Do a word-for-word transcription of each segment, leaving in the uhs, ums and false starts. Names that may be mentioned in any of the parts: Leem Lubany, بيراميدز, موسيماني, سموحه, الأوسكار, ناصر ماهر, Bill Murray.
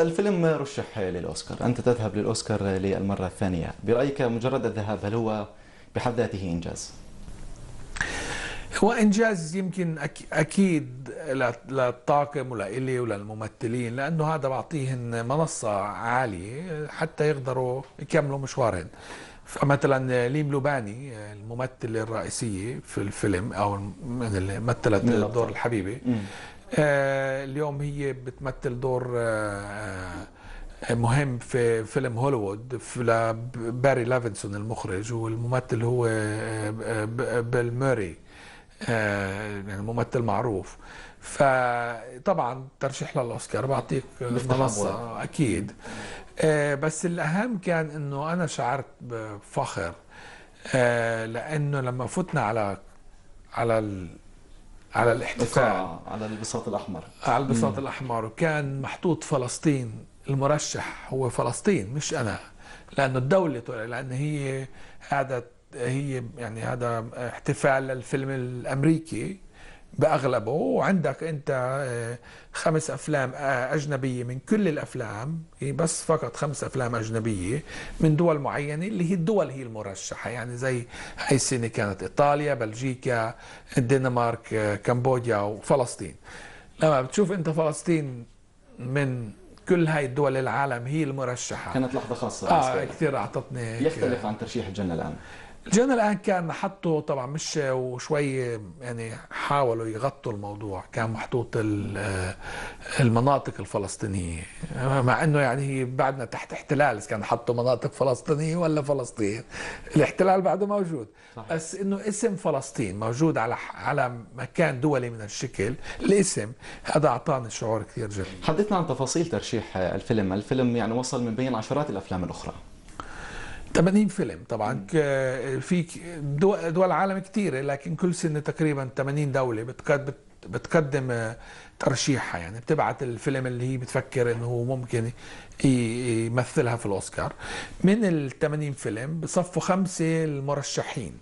الفيلم رشح للأوسكار، أنت تذهب للأوسكار للمرة الثانية، برأيك مجرد الذهاب هل هو بحد ذاته إنجاز؟ هو إنجاز يمكن أكيد للطاقم ولإلي وللممثلين، لأنه هذا بعطيهن منصة عالية حتى يقدروا يكملوا مشوارهن. فمثلا ليم لوباني الممثلة الرئيسية في الفيلم أو اللي مثلت دور الحبيبة، اليوم هي بتمثل دور مهم في فيلم هوليوود لباري ليفنسون المخرج، والممثل هو بيل موري ممثل معروف. فطبعا ترشيح للأوسكار بعطيك منصة أكيد، بس الأهم كان أنه أنا شعرت بفخر لأنه لما فتنا على على على الاحتفال على البساط الأحمر على البساط الأحمر وكان محطوط فلسطين، المرشح هو فلسطين مش أنا، لأنه الدولة لأن هي هذا هي يعني هذا احتفال للفيلم الأمريكي بأغلبه، وعندك أنت خمس أفلام أجنبية من كل الأفلام، هي بس فقط خمس أفلام أجنبية من دول معينة اللي هي الدول هي المرشحة. يعني زي هاي السنة كانت إيطاليا، بلجيكا، الدنمارك، كمبوديا وفلسطين. لما بتشوف أنت فلسطين من كل هاي الدول العالم هي المرشحة، كانت لحظة خاصة آه كثير أعطتني. يختلف عن ترشيح الجنة الآن، الجنة الآن كان محطوا طبعا مش وشوي يعني حاولوا يغطوا الموضوع، كان محطوط المناطق الفلسطينية مع أنه يعني بعدنا تحت احتلال، إذا كان حطوا مناطق فلسطينية ولا فلسطين الاحتلال بعده موجود صحيح. بس أنه اسم فلسطين موجود على على مكان دولي من الشكل الاسم، هذا أعطاني شعور كثير جميل. حدثنا عن تفاصيل ترشيح الفيلم، الفيلم يعني وصل من بين عشرات الأفلام الأخرى ثمانين فيلم طبعا في دول عالم كثيره، لكن كل سنه تقريبا ثمانين دوله بتقدم ترشيحها، يعني بتبعت الفيلم اللي هي بتفكر انه ممكن يمثلها في الاوسكار. من ال ثمانين فيلم بصفوا خمسه المرشحين،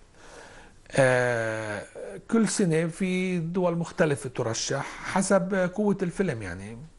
كل سنه في دول مختلفه ترشح حسب قوه الفيلم، يعني